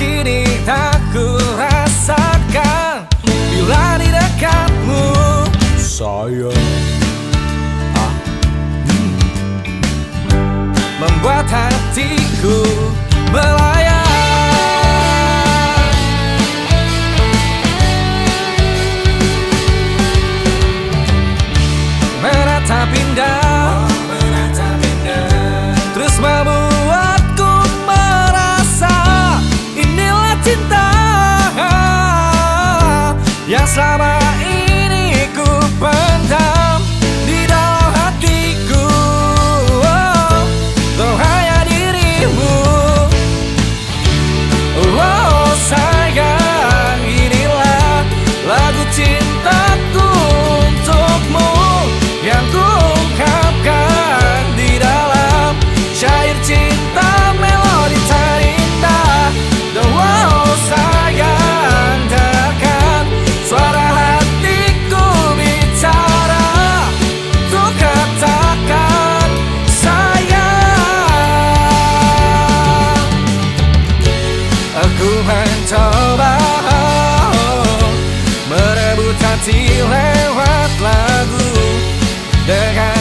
kini tak kurasakan bila di dekatmu sayang. Membuat hatiku melayang. Menatap indah, terus membuatku merasa inilah cinta yang selama ini ku pendam di dalam hatiku. Kau hanya dirimu, oh sayang, inilah lagu cintaku untukmu yang ku ungkapkan di dalam syair cinta melodi terindah. Oh sayang, dengarkan suara hatiku bicara, untuk katakan sayang. Aku mencoba merebut hati lewat lagu dengan